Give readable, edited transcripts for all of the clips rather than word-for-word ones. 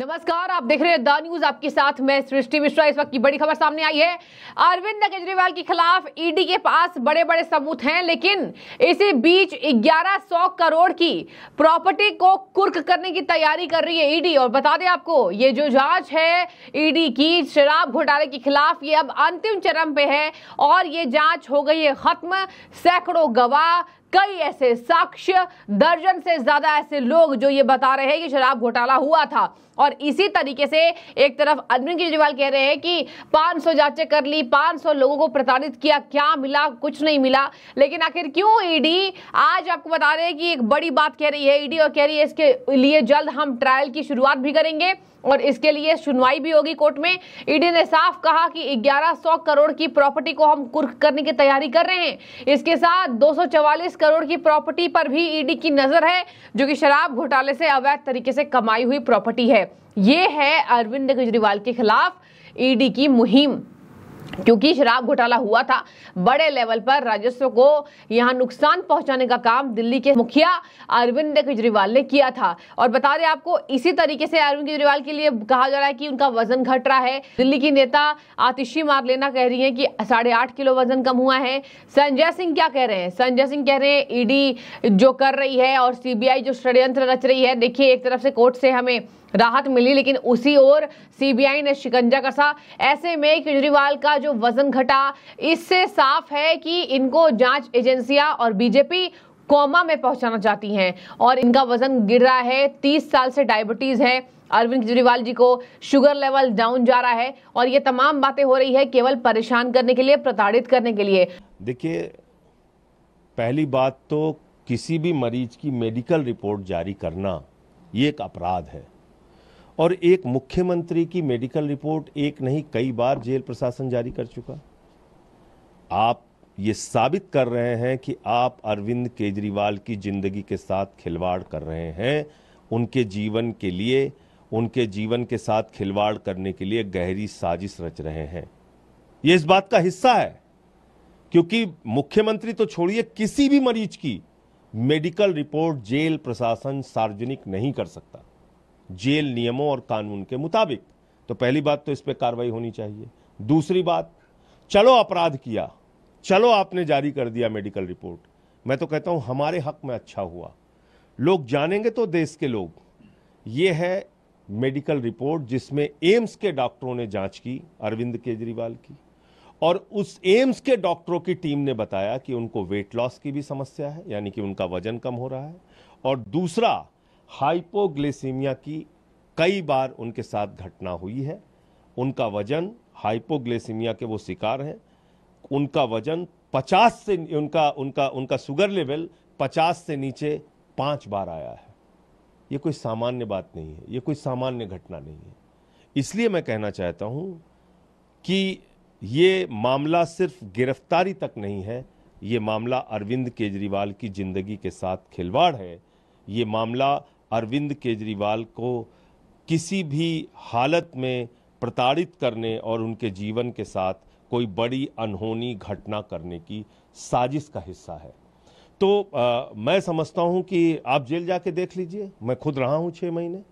नमस्कार, आप देख रहे हैं द न्यूज, आपके साथ मैं सृष्टि मिश्रा। इस वक्त की बड़ी खबर सामने आई है। अरविंद केजरीवाल के खिलाफ ईडी के पास बड़े बड़े सबूत हैं, लेकिन इसी बीच 1100 करोड़ की प्रॉपर्टी को कुर्क करने की तैयारी कर रही है ईडी। और बता दें आपको, ये जो जांच है ईडी की शराब घोटाले के खिलाफ, ये अब अंतिम चरण पे है और ये जांच हो गई है खत्म। सैकड़ों गवाह, कई ऐसे साक्ष्य, दर्जन से ज्यादा ऐसे लोग जो ये बता रहे हैं कि शराब घोटाला हुआ था। और इसी तरीके से एक तरफ अरविंद केजरीवाल कह रहे हैं कि 500 जांचें कर ली, 500 लोगों को प्रताड़ित किया, क्या मिला? कुछ नहीं मिला। लेकिन आखिर क्यों ईडी आज आपको बता रहे हैं कि एक बड़ी बात कह रही है ईडी और कह रही है इसके लिए जल्द हम ट्रायल की शुरुआत भी करेंगे और इसके लिए सुनवाई भी होगी कोर्ट में। ईडी ने साफ कहा कि 1100 करोड़ की प्रॉपर्टी को हम कुर्क करने की तैयारी कर रहे हैं। इसके साथ 244 करोड़ की प्रॉपर्टी पर भी ईडी की नजर है, जो कि शराब घोटाले से अवैध तरीके से कमाई हुई प्रॉपर्टी है। ये है अरविंद केजरीवाल के खिलाफ ईडी की मुहिम, क्योंकि शराब घोटाला हुआ था, बड़े लेवल पर राजस्व को यहाँ नुकसान पहुंचाने का काम दिल्ली के मुखिया अरविंद केजरीवाल ने किया था। और बता दें आपको, इसी तरीके से अरविंद केजरीवाल के लिए कहा जा रहा है कि उनका वजन घट रहा है। दिल्ली की नेता आतिशी मार्लीना कह रही है कि 8.5 किलो वजन कम हुआ है। संजय सिंह क्या कह रहे हैं? संजय सिंह कह रहे हैं ईडी जो कर रही है और CBI जो षड्यंत्र रच रही है, देखिए एक तरफ से कोर्ट से हमें राहत मिली, लेकिन उसी ओर CBI ने शिकंजा कसा। ऐसे में केजरीवाल का जो वजन घटा, इससे साफ है कि इनको जांच एजेंसियां और बीजेपी कोमा में पहुंचाना चाहती हैं। और इनका वजन गिर रहा है, 30 साल से डायबिटीज है अरविंद केजरीवाल जी को, शुगर लेवल डाउन जा रहा है और ये तमाम बातें हो रही है केवल परेशान करने के लिए, प्रताड़ित करने के लिए। देखिए, पहली बात तो किसी भी मरीज की मेडिकल रिपोर्ट जारी करना ये एक अपराध है, और एक मुख्यमंत्री की मेडिकल रिपोर्ट एक नहीं कई बार जेल प्रशासन जारी कर चुका। आप ये साबित कर रहे हैं कि आप अरविंद केजरीवाल की जिंदगी के साथ खिलवाड़ कर रहे हैं, उनके जीवन के लिए, उनके जीवन के साथ खिलवाड़ करने के लिए गहरी साजिश रच रहे हैं। ये इस बात का हिस्सा है, क्योंकि मुख्यमंत्री तो छोड़िए, किसी भी मरीज की मेडिकल रिपोर्ट जेल प्रशासन सार्वजनिक नहीं कर सकता, जेल नियमों और कानून के मुताबिक। तो पहली बात तो इस पे कार्रवाई होनी चाहिए। दूसरी बात, चलो अपराध किया, चलो आपने जारी कर दिया मेडिकल रिपोर्ट, मैं तो कहता हूँ हमारे हक में अच्छा हुआ, लोग जानेंगे तो देश के लोग। ये है मेडिकल रिपोर्ट जिसमें एम्स के डॉक्टरों ने जांच की अरविंद केजरीवाल की, और उस एम्स के डॉक्टरों की टीम ने बताया कि उनको वेट लॉस की भी समस्या है, यानी कि उनका वजन कम हो रहा है, और दूसरा हाइपोग्लिसीमिया की कई बार उनके साथ घटना हुई है, उनका वजन हाइपोग्लिसीमिया के वो शिकार हैं, उनका वजन 50 से उनका शुगर लेवल 50 से नीचे 5 बार आया है। ये कोई सामान्य बात नहीं है, ये कोई सामान्य घटना नहीं है। इसलिए मैं कहना चाहता हूँ कि ये मामला सिर्फ गिरफ्तारी तक नहीं है, ये मामला अरविंद केजरीवाल की जिंदगी के साथ खिलवाड़ है। ये मामला अरविंद केजरीवाल को किसी भी हालत में प्रताड़ित करने और उनके जीवन के साथ कोई बड़ी अनहोनी घटना करने की साजिश का हिस्सा है। तो मैं समझता हूं कि आप जेल जाके देख लीजिए, मैं खुद रहा हूं 6 महीने।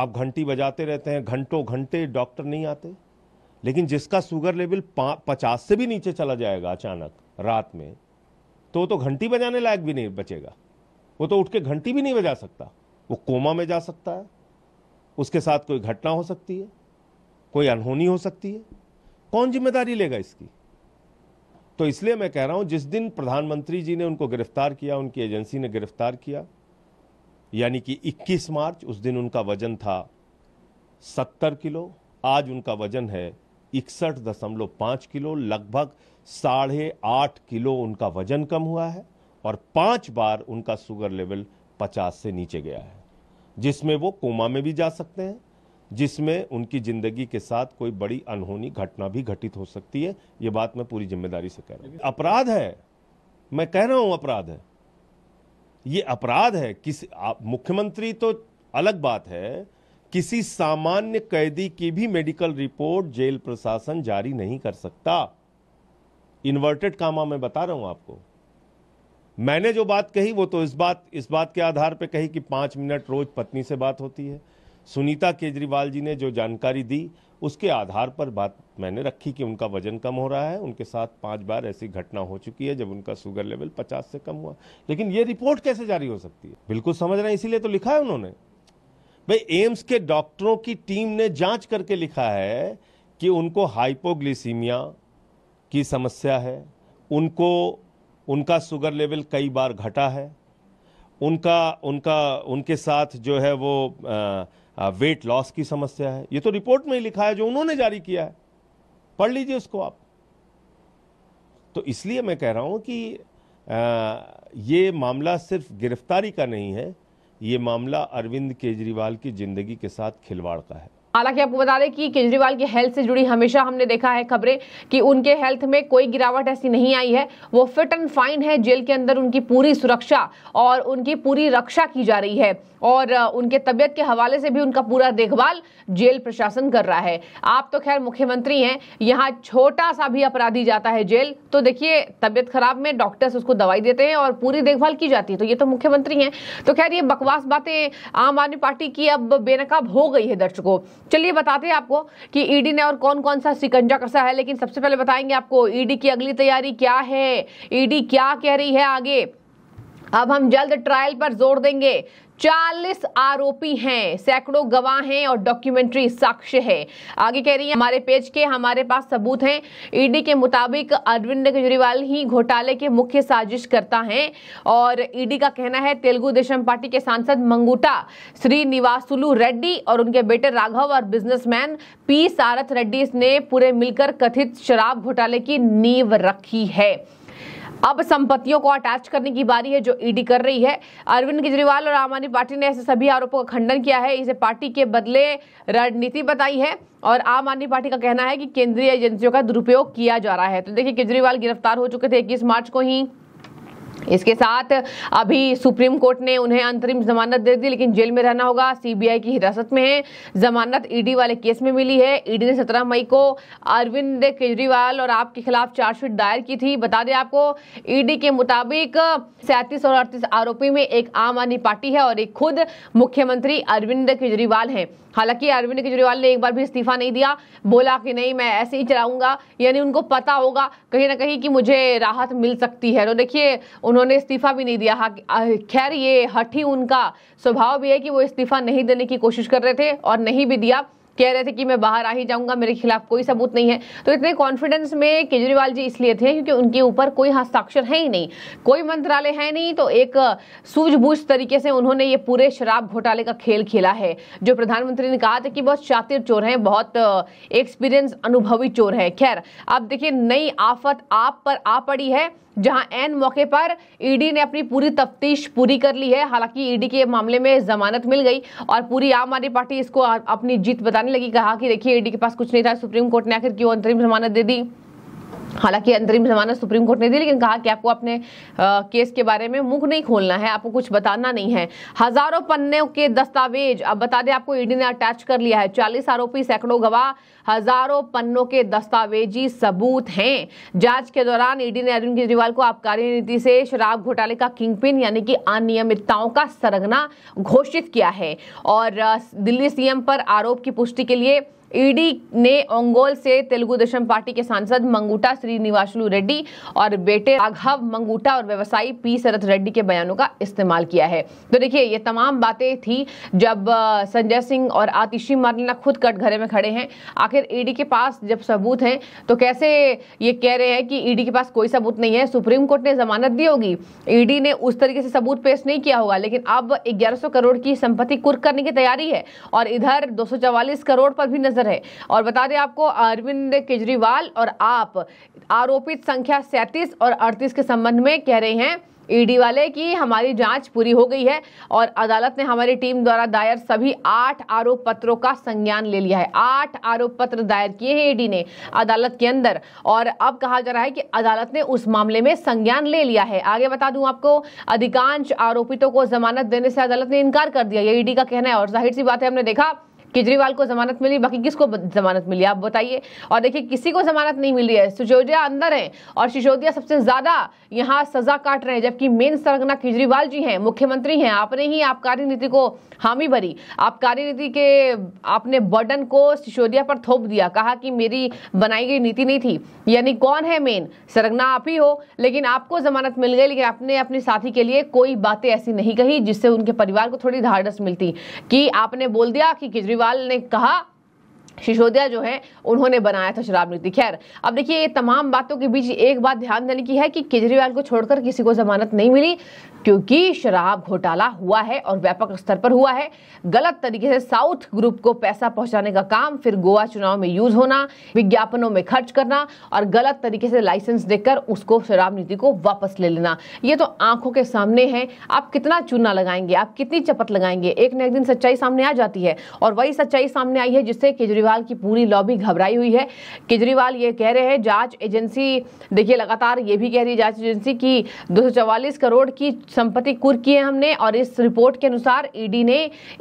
आप घंटी बजाते रहते हैं, घंटों घंटे डॉक्टर नहीं आते, लेकिन जिसका शुगर लेवल 50 से भी नीचे चला जाएगा अचानक रात में, तो घंटी बजाने लायक भी नहीं बचेगा, वो तो उठ के घंटी भी नहीं बजा सकता, वो कोमा में जा सकता है, उसके साथ कोई घटना हो सकती है, कोई अनहोनी हो सकती है, कौन जिम्मेदारी लेगा इसकी? तो इसलिए मैं कह रहा हूं, जिस दिन प्रधानमंत्री जी ने उनको गिरफ्तार किया, उनकी एजेंसी ने गिरफ्तार किया, यानी कि 21 मार्च, उस दिन उनका वजन था 70 किलो, आज उनका वजन है 61.5 किलो, लगभग 8.5 किलो उनका वजन कम हुआ है, और 5 बार उनका शुगर लेवल 50 से नीचे गया है, जिसमें वो कोमा में भी जा सकते हैं, जिसमें उनकी ज़िंदगी के साथ कोई बड़ी अनहोनी घटना भी घटित हो सकती है। ये बात मैं पूरी जिम्मेदारी से कह रहा हूँ। अपराध है, मैं कह रहा हूँ अपराध है, ये अपराध है। मुख्यमंत्री तो अलग बात है, किसी सामान्य कैदी की भी मेडिकल रिपोर्ट जेल प्रशासन जारी नहीं कर सकता, इन्वर्टेड कामा मैं बता रहा हूँ आपको। मैंने जो बात कही वो तो इस बात के आधार पे कही कि 5 मिनट रोज पत्नी से बात होती है, सुनीता केजरीवाल जी ने जो जानकारी दी उसके आधार पर बात मैंने रखी कि उनका वजन कम हो रहा है, उनके साथ 5 बार ऐसी घटना हो चुकी है जब उनका शुगर लेवल 50 से कम हुआ। लेकिन ये रिपोर्ट कैसे जारी हो सकती है, बिल्कुल समझ रहे हैं, इसीलिए तो लिखा है उन्होंने। भाई एम्स के डॉक्टरों की टीम ने जांच करके लिखा है कि उनको हाइपोग्लिसीमिया की समस्या है, उनका शुगर लेवल कई बार घटा है, उनके साथ जो है वो वेट लॉस की समस्या है। ये तो रिपोर्ट में ही लिखा है जो उन्होंने जारी किया है, पढ़ लीजिए उसको आप। तो इसलिए मैं कह रहा हूँ कि ये मामला सिर्फ गिरफ्तारी का नहीं है, ये मामला अरविंद केजरीवाल की जिंदगी के साथ खिलवाड़ का है। हालांकि आपको बता दें कि केजरीवाल की हेल्थ से जुड़ी हमेशा हमने देखा है खबरें कि उनके हेल्थ में कोई गिरावट ऐसी नहीं आई है, वो फिट एंड फाइन है। जेल के अंदर उनकी पूरी सुरक्षा और उनकी पूरी रक्षा की जा रही है और उनके तबीयत के हवाले से भी उनका पूरा देखभाल जेल प्रशासन कर रहा है। आप तो खैर मुख्यमंत्री हैं, यहाँ छोटा सा भी अपराधी जाता है जेल तो देखिए तबीयत खराब में डॉक्टर्स उसको दवाई देते हैं और पूरी देखभाल की जाती है। तो ये तो मुख्यमंत्री हैं, तो खैर ये बकवास बातें आम आदमी पार्टी की अब बेनकाब हो गई है। दर्शकों चलिए बताते हैं आपको कि ईडी ने और कौन कौन सा शिकंजा कसा है, लेकिन सबसे पहले बताएंगे आपको ईडी की अगली तैयारी क्या है, ईडी क्या कह रही है आगे। अब हम जल्द ट्रायल पर जोर देंगे। 40 आरोपी हैं, सैकड़ों गवाह हैं और डॉक्यूमेंट्री साक्ष्य है। आगे कह रही है हमारे पेज के हमारे पास सबूत हैं। ईडी के मुताबिक अरविंद केजरीवाल ही घोटाले के मुख्य साजिशकर्ता हैं और ईडी का कहना है तेलुगु देशम पार्टी के सांसद मंगुंटा श्रीनिवासुलु रेड्डी और उनके बेटे राघव और बिजनेसमैन पी शरत रेड्डी ने पूरे मिलकर कथित शराब घोटाले की नींव रखी है। अब संपत्तियों को अटैच करने की बारी है जो ईडी कर रही है। अरविंद केजरीवाल और आम आदमी पार्टी ने ऐसे सभी आरोपों का खंडन किया है, इसे पार्टी के बदले रणनीति बताई है और आम आदमी पार्टी का कहना है कि केंद्रीय एजेंसियों का दुरुपयोग किया जा रहा है। तो देखिए केजरीवाल गिरफ्तार हो चुके थे 21 मार्च को ही, इसके साथ अभी सुप्रीम कोर्ट ने उन्हें अंतरिम जमानत दे दी लेकिन जेल में रहना होगा, सीबीआई की हिरासत में है। जमानत ईडी वाले केस में मिली है। ईडी ने 17 मई को अरविंद केजरीवाल और आपके खिलाफ चार्जशीट दायर की थी। बता दें आपको ईडी के मुताबिक 37 और 38 आरोपी में एक आम आदमी पार्टी है और एक खुद मुख्यमंत्री अरविंद केजरीवाल है। हालांकि अरविंद केजरीवाल ने एक बार भी इस्तीफा नहीं दिया, बोला कि नहीं मैं ऐसे ही चलाऊंगा, यानी उनको पता होगा कहीं ना कहीं कि मुझे राहत मिल सकती है। तो देखिए उन्होंने इस्तीफा भी नहीं दिया। खैर ये हठी उनका स्वभाव भी है कि वो इस्तीफा नहीं देने की कोशिश कर रहे थे और नहीं भी दिया, कह रहे थे कि मैं बाहर आ ही जाऊंगा, मेरे खिलाफ कोई सबूत नहीं है। तो इतने कॉन्फिडेंस में केजरीवाल जी इसलिए थे क्योंकि उनके ऊपर कोई हस्ताक्षर है ही नहीं, कोई मंत्रालय है नहीं, तो एक सूझबूझ तरीके से उन्होंने ये पूरे शराब घोटाले का खेल खेला है। जो प्रधानमंत्री ने कहा था कि बहुत शातिर चोर हैं, बहुत एक्सपीरियंस अनुभवी चोर है। खैर अब देखिए नई आफत आप पर आ पड़ी है जहां एन मौके पर ईडी ने अपनी पूरी तफ्तीश पूरी कर ली है। हालांकि ईडी के मामले में जमानत मिल गई और पूरी आम आदमी पार्टी इसको अपनी जीत बताने लगी, कहा कि देखिए ईडी के पास कुछ नहीं था, सुप्रीम कोर्ट ने आखिर क्यों अंतरिम जमानत दे दी। हालांकि अंतरिम जमानत सुप्रीम कोर्ट ने दी लेकिन कहा कि आपको अपने केस के बारे में मुंह नहीं खोलना है, आपको कुछ बताना नहीं है। हजारों पन्ने के दस्तावेज, अब बता दें आपको ईडी ने अटैच कर लिया है। 40 आरोपी, सैकड़ों गवाह, हजारों पन्नों के दस्तावेजी सबूत हैं। जांच के दौरान ईडी ने अरविंद केजरीवाल को आबकारी नीति से शराब घोटाले का किंगपिन यानी कि अनियमितताओं का सरगना घोषित किया है और दिल्ली सीएम पर आरोप की पुष्टि के लिए ईडी ने ओंगोल से तेलुगु देशम पार्टी के सांसद मंगुंटा श्रीनिवासुलु रेड्डी और बेटे राघव मंगूटा और व्यवसायी पी शरत रेड्डी के बयानों का इस्तेमाल किया है। तो देखिए ये तमाम बातें थी जब संजय सिंह और आतिशी मार्लीना खुद कटघरे में खड़े हैं। आखिर ईडी के पास जब सबूत हैं तो कैसे ये कह रहे हैं कि ईडी के पास कोई सबूत नहीं है। सुप्रीम कोर्ट ने जमानत दी होगी, ईडी ने उस तरीके से सबूत पेश नहीं किया होगा, लेकिन अब 1100 करोड़ की संपत्ति कुर्क करने की तैयारी है और इधर 244 करोड़ पर भी है। और बता दें आपको अरविंद केजरीवाल और आप आरोपित संख्या 37 और 38 के संबंध में कह रहे हैं ईडी वाले कि हमारी जांच पूरी हो गई है और अदालत ने हमारी टीम द्वारा दायर सभी 8 आरोप पत्रों का संज्ञान ले लिया है। 8 आरोप पत्र दायर किए हैं ईडी ने अदालत के अंदर और अब कहा जा रहा है कि अदालत ने उस मामले में संज्ञान ले लिया है। आगे बता दूं आपको अधिकांश आरोपितों को जमानत देने से अदालत ने इनकार कर दिया, ये ईडी का कहना है। और जाहिर सी बात है हमने देखा केजरीवाल को जमानत मिली, बाकी किसको जमानत मिली आप बताइए। और देखिए किसी को जमानत नहीं मिली है, सिसोदिया अंदर हैं और सिसोदिया सबसे ज्यादा यहाँ सजा काट रहे हैं, जबकि मेन सरगना केजरीवाल जी हैं, मुख्यमंत्री हैं। आपने ही आबकारी नीति को हामी भरी, आबकारी नीति के आपने बर्डन को सिसोदिया पर थोप दिया, कहा कि मेरी बनाई गई नीति नहीं थी। यानी कौन है मेन सरगना, आप ही हो, लेकिन आपको जमानत मिल गई, लेकिन आपने अपने साथी के लिए कोई बातें ऐसी नहीं कही जिससे उनके परिवार को थोड़ी ढाढ़स मिलती। कि आपने बोल दिया कि केजरीवाल ने कहा सिसोदिया जो है उन्होंने बनाया था शराब नीति। खैर अब देखिए ये तमाम बातों के बीच एक बात ध्यान देने की है कि केजरीवाल को छोड़कर किसी को जमानत नहीं मिली, क्योंकि शराब घोटाला हुआ है और व्यापक स्तर पर हुआ है। गलत तरीके से साउथ ग्रुप को पैसा पहुंचाने का काम, फिर गोवा चुनाव में यूज होना, विज्ञापनों में खर्च करना और गलत तरीके से लाइसेंस देकर उसको शराब नीति को वापस ले लेना, ये तो आंखों के सामने है। आप कितना चूना लगाएंगे, आप कितनी चपत लगाएंगे, एक न एक दिन सच्चाई सामने आ जाती है। और वही सच्चाई सामने आई है जिससे केजरीवाल की पूरी लॉबी घबराई हुई है। केजरीवाल ये कह रहे हैं, जांच एजेंसी देखिए लगातार ये भी कह रही है जांच एजेंसी की 244 करोड़ की संपत्ति कुर्क की है हमने, और इस रिपोर्ट के अनुसार ईडी ने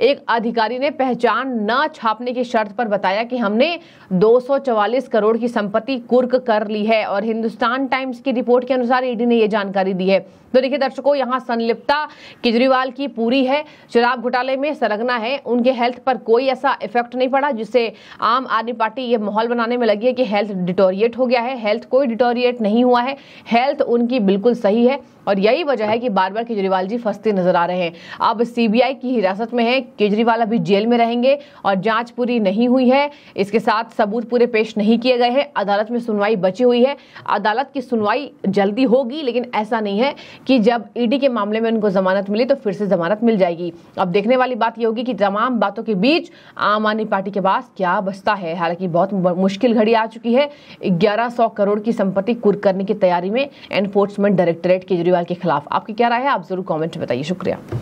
एक अधिकारी ने पहचान न छापने की शर्त पर बताया कि हमने 244 करोड़ की संपत्ति कुर्क कर ली है, और हिंदुस्तान टाइम्स की रिपोर्ट के अनुसार ईडी ने ये जानकारी दी है। तो देखिए दर्शकों, यहाँ संलिप्तता केजरीवाल की पूरी है, शराब घोटाले में सरगना है, उनके हेल्थ पर कोई ऐसा इफेक्ट नहीं पड़ा जिससे आम आदमी पार्टी ये माहौल बनाने में लगी है कि हेल्थ डिटोरिएट हो गया है। हेल्थ कोई डिटोरिएट नहीं हुआ है, हेल्थ उनकी बिल्कुल सही है, और यही वजह है कि बार बार केजरीवाल जी फंसते नजर आ रहे हैं। अब सीबीआई की हिरासत में है केजरीवाल, अभी जेल में रहेंगे और जांच पूरी नहीं हुई है, इसके साथ सबूत पूरे पेश नहीं किए गए हैं, अदालत में सुनवाई बची हुई है। अदालत की सुनवाई जल्दी होगी, लेकिन ऐसा नहीं है कि जब ईडी के मामले में उनको जमानत मिली तो फिर से जमानत मिल जाएगी। अब देखने वाली बात यह होगी कि तमाम बातों के बीच आम आदमी पार्टी के पास क्या बचता है। हालांकि बहुत मुश्किल घड़ी आ चुकी है, 1100 करोड़ की संपत्ति कुर्क करने की तैयारी में एनफोर्समेंट डायरेक्टोरेट केजरीवाल के खिलाफ। आपकी क्या राय है, आप जरूर कमेंट में बताइए। शुक्रिया।